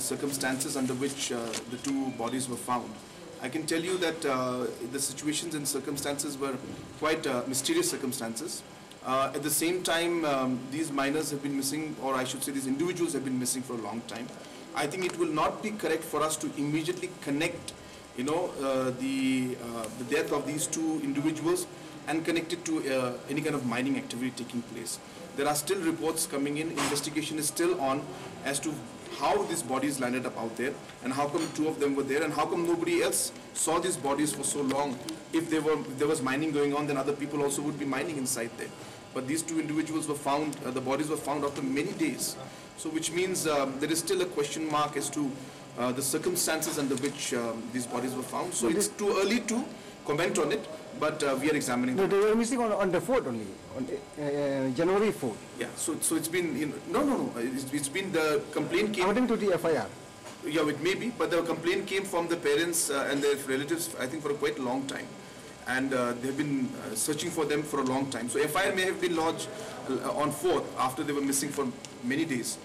the circumstances under which the two bodies were found. I can tell you that the situations and circumstances were quite mysterious circumstances. At the same time, these minors have been missing, or I should say these individuals have been missing for a long time. I think it will not be correct for us to immediately connect, you know, the death of these two individuals and connect it to any kind of mining activity taking place. There are still reports coming in. Investigation is still on as to how these bodies landed up out there, and how come two of them were there, and how come nobody else saw these bodies for so long. If there was mining going on, then other people also would be mining inside there. But these two individuals were found, the bodies were found after many days. So which means there is still a question mark as to the circumstances under which these bodies were found. So it's too early to comment on it, but we are examining them. They were missing on the 4th only, on January 4th. Yeah, so it's been, you know, it's been the complaint came... According to the FIR. Yeah, it may be, but the complaint came from the parents and their relatives, I think, for a quite long time. And they've been searching for them for a long time. So FIR may have been lodged on 4th after they were missing for many days.